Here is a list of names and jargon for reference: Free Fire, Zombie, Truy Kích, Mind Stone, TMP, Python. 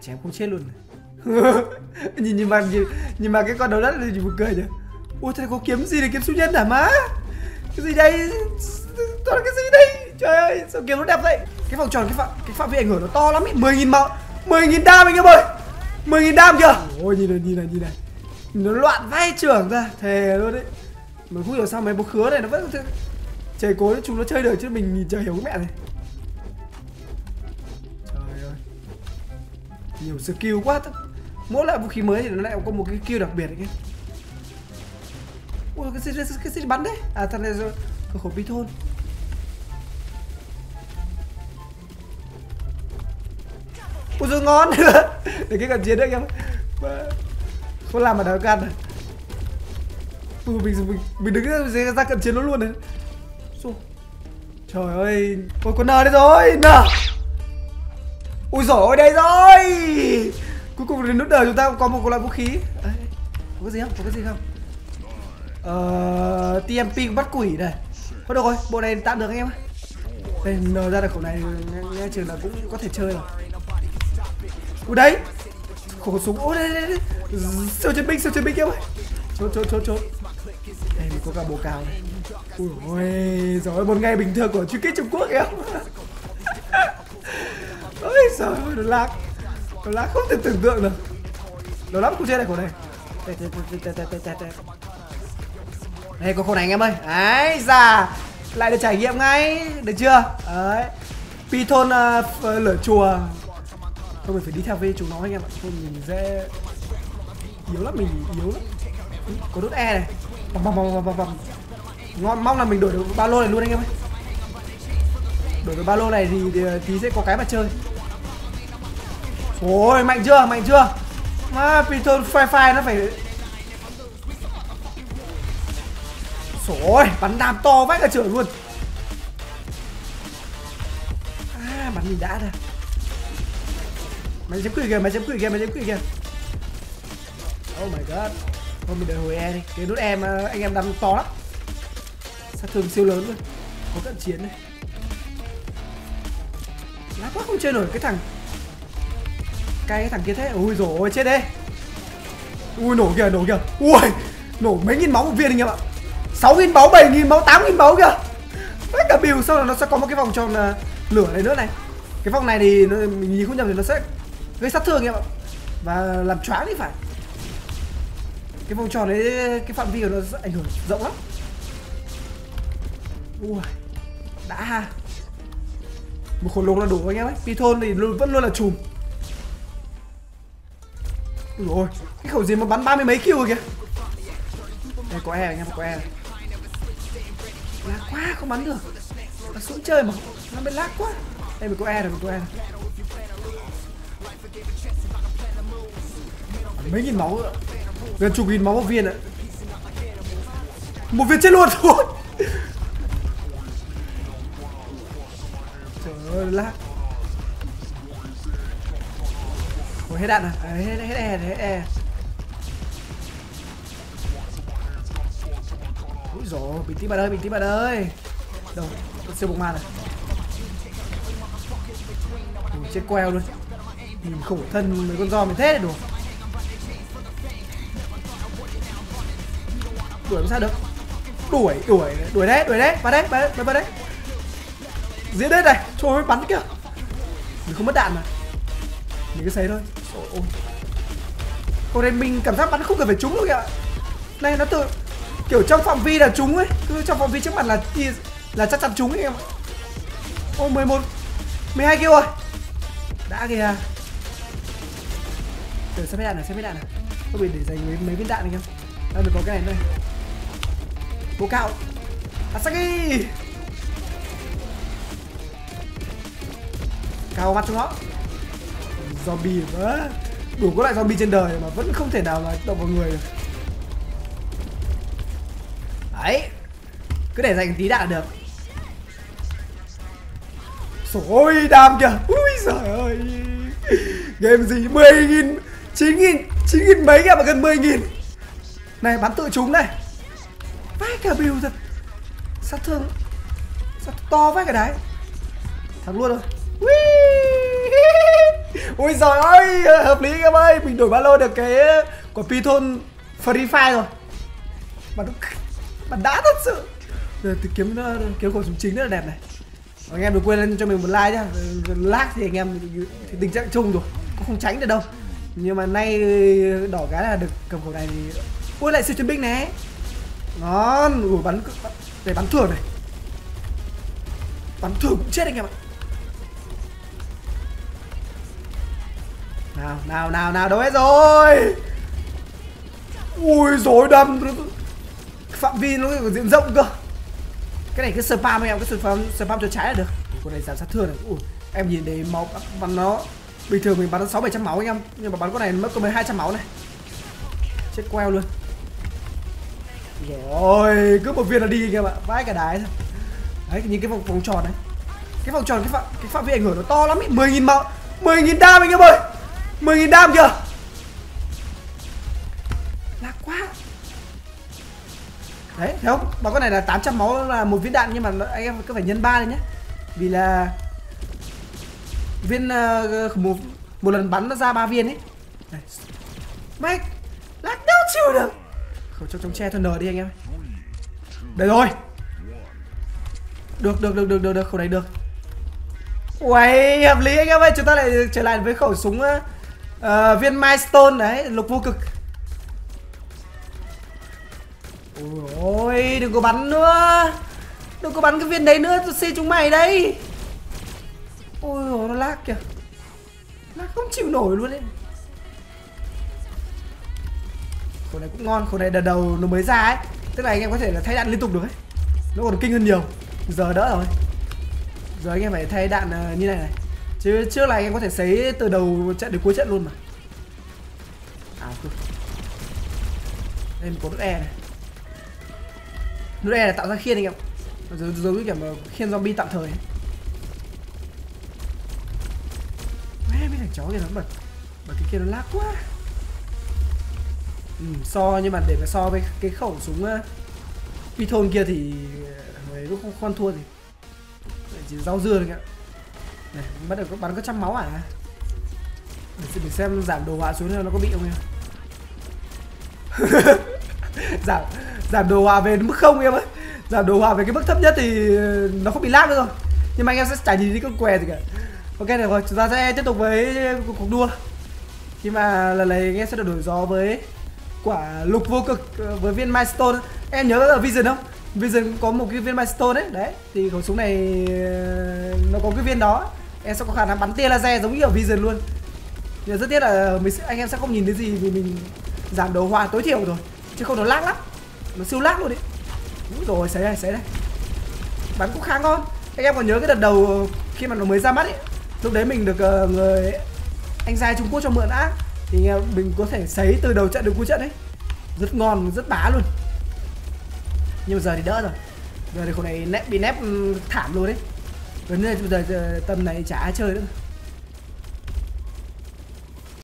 chém không chết luôn. nhìn mà cái con đầu đất này thì buồn cười nhỉ. Ôi thế có kiếm gì để kiếm số nhân hả má? Cái gì đây? Toàn là cái gì đây? Trời ơi, sao kiếm nó đẹp vậy? Cái vòng tròn, cái phạm vi ảnh hưởng nó to lắm ấy. 10.000 máu, 10.000 đam anh em ơi. 10.000 đam kìa. Ôi nhìn này. Nó loạn vai trưởng ra, thề luôn đấy. Mình không hiểu sao mấy bố khứa này nó vẫn trời cố chúng nó chơi được chứ mình nhìn trời hiểu cái mẹ này. Trời ơi. Nhiều skill quá. Mỗi loại vũ khí mới thì nó lại có một cái skill đặc biệt đấy. Ui cái gì bắn đấy. À thằng này rồi. Cửa khẩu Python. Ui rồi ngon. Để cái gần chiến đấy anh em. Không làm mà đào gan này. Mình đứng ra cận chiến nó luôn đấy. Trời ơi. Ôi con N đây rồi. N. Ui giời ơi đây rồi. Cuối cùng đến nút đời chúng ta có một loại vũ khí. Đấy. Có cái gì không? TMP bắt quỷ này. Thôi được rồi, bộ này tạm được anh em ạ. Đây N ra được khẩu này nghe chừng là cũng có thể chơi rồi. Ui đấy. Khẩu súng. Ôi đây. Siêu chiến binh em ơi. Trốn. Đây mình có cả bồ cào này. Ui giời ơi, một ngày bình thường của Truy Kích Trung Quốc em. Ôi giời ơi, nó lag không thể tưởng tượng được. Nó lắm không chơi này khổ này. Đây có khổ này anh em ơi. Đấy, già. Lại được trải nghiệm ngay, được chưa? Đấy. Python lửa chùa. Thôi mình phải đi theo với chúng nó anh em ạ. Thôi mình dễ yếu lắm. Có đốt E này. Bầm. Ngon, mong là mình đổi được ba lô này luôn anh em ơi. Đổi được ba lô này thì tí sẽ có cái mà chơi. Ôi mạnh chưa mà Python Free Fire nó phải. Ôi bắn đam to vãi cả trời luôn. À bắn mình đã ra. Mày chém quỷ kìa. Oh my god. Thôi mình đợi hồi E đi. Cái nút em anh em đam to lắm. Sát thương siêu lớn luôn. Có cận chiến này. Lát quá không chơi nổi cái thằng. Cái thằng kia thế. Ui dồi ôi chết đấy. Ui nổ kìa. Ui nổ mấy nghìn máu một viên anh em ạ. 6.000 máu, 7.000 máu, 8.000 máu kìa. Tất cả build sau là nó sẽ có một cái vòng tròn lửa này nữa này. Cái vòng này thì nó, mình nhìn không nhầm thì nó sẽ gây sát thương em ạ. Và làm choáng thì phải. Cái vòng tròn đấy, cái phạm vi của nó ảnh hưởng rộng lắm. Ui, đã ha. Một khổ lùng là đủ anh em ấy. Python thì vẫn luôn là chùm. Ui dồi ôi, cái khẩu gì mà bắn 30 mấy kill rồi kìa. Đây có E anh em, có E này. Lag quá, không bắn được. Nó xuống chơi mà, nó bị lag quá. Đây mình có E rồi, Mấy nghìn máu nữa. Gần chục nghìn máu một viên ạ. Một viên chết luôn thôi. Trời ơi, lag. Ủa, hết đạn à? À hết E. Úi dồi, bình tĩnh bạn ơi. Đâu, con siêu bụng man này. Ui, chết queo luôn. Nhìn khổ thân mấy con zombie thế này đùa. Đuổi không sao được. Đuổi đấy. Vào đấy. Giết đấy này, trời ơi, bắn kìa. Mình không mất đạn mà. Mình cứ xấy thôi. Ôi. Còn đây mình cảm giác bắn không cần phải trúng đâu kìa. Này, nó tự... kiểu trong phạm vi là trúng ấy, cứ trong phạm vi trước mặt là chắc chắn trúng ấy em ạ. Ôi 11 12 kêu rồi. Đã kìa. Để xem mấy đạn này. Tôi bị để dành mấy viên đạn này em. Đang được có cái này đây. Bố cạo. Asaki. Cào mặt chúng nó. Zombie quá. Đủ có loại zombie trên đời mà vẫn không thể nào mà động vào người được. Đấy. Cứ để dành tí đạn được. Ôi đam kìa. Ui giời ơi. Game gì 10.000 9.000 mấy kìa mà gần 10.000. Này bắn tự trúng này. Vãi cả build thật. Sát thương to vãi cả đấy. Thắng luôn rồi. Ui. Ui Ôi giời ơi, hợp lý em ơi. Mình đổi ba lô được cái của Python Free Fire rồi. Mà đã thật sự. Rồi thì kiếm khẩu súng chính rất là đẹp này. Anh em đừng quên lên cho mình một like nhá. Lag thì anh em thì tình trạng chung rồi, cũng không tránh được đâu. Nhưng mà nay đỏ cái là được cầm khẩu này thì... Ui lại siêu chiến binh này. Ngon. Ủa bắn để bắn thường này. Bắn thường cũng chết anh em ạ. Nào đâu hết rồi. Ui dối đâm. Phạm vi nó còn diện rộng cơ. Cái này cứ spam em, cứ spam cho trái là được. Con này giảm sát thương này. Ui, em nhìn thấy máu bắn nó. Bình thường mình bắn 600-700 máu anh em, nhưng mà bắn con này mất có 200 máu này. Chết queo luôn. Rồi, cứ một viên là đi anh em ạ, vãi cả đái. Đấy, nhìn cái vòng tròn này. Cái vòng tròn cái phạm vi ảnh hưởng nó to lắm ấy, 10.000 máu, 10.000 đam anh em ơi. 10.000 đam kìa. Lạc quá. Đấy, thấy không? Đó con này là 800 máu là một viên đạn, nhưng mà anh em cứ phải nhân 3 lên nhé. Vì là viên một lần bắn nó ra 3 viên ấy. Mày lát đâu chịu được. Khẩu trong tre thuần nở đi anh em. Đây rồi. Được khẩu này được. Uầy, hợp lý anh em ơi, chúng ta lại trở lại với khẩu súng viên Mind Stone đấy, lục vô cực. Ôi đừng có bắn nữa. Đừng có bắn cái viên đấy nữa, tôi xê chúng mày đây. Ôi dồi, nó lag kìa. Lag không chịu nổi luôn đấy. Khẩu này cũng ngon, khẩu này đợt đầu nó mới ra ấy. Tức là anh em có thể là thay đạn liên tục được ấy. Nó còn kinh hơn nhiều. Giờ đỡ rồi. Giờ anh em phải thay đạn như này này. Chứ trước là anh em có thể sấy từ đầu trận đến cuối trận luôn mà. À không. Đây có nút E này. Nút E là tạo ra khiên anh em. Giống như kiểu mà khiên zombie tạm thời ấy. Mấy thằng chó kìa nó bật cái kia nó lag quá. So nhưng mà để mà so với cái khẩu súng Python kia thì mấy cũng không khoan thua gì. Chỉ rau dưa thôi kìa. Này, bắt đầu bắn có 100 máu à. Để mình xem giảm đồ họa xuống nó có bị không em. giảm đồ họa về mức 0 em ơi. Giảm đồ họa về cái mức thấp nhất thì nó không bị lag nữa rồi. Nhưng mà anh em sẽ chả nhìn thấy con què gì cả. Ok được rồi, chúng ta sẽ tiếp tục với cuộc đua. Khi mà lần này anh em sẽ đổi gió với quả lục vô cực với viên Mind Stone. Em nhớ là Vision không? Vision cũng có một cái viên Mind Stone đấy. Đấy, thì khẩu súng này nó có cái viên đó. Em sẽ có khả năng bắn tia laser giống như ở Vision luôn. Nhưng rất tiếc là anh em sẽ không nhìn thấy gì vì mình giảm đồ họa tối thiểu rồi. Chứ không nó lag lắm. Nó siêu lag luôn đấy. Úi rồi, sấy đây. Bắn cũng khá ngon. Anh em còn nhớ cái đợt đầu khi mà nó mới ra mắt ấy. Lúc đấy mình được người anh trai Trung Quốc cho mượn á. Thì mình có thể sấy từ đầu trận đến cuối trận đấy. Rất ngon, rất bá luôn. Nhưng mà giờ thì đỡ rồi. Giờ thì khẩu này bị nép thảm luôn đấy. Vấn đề bây giờ tầm này chả ai chơi nữa.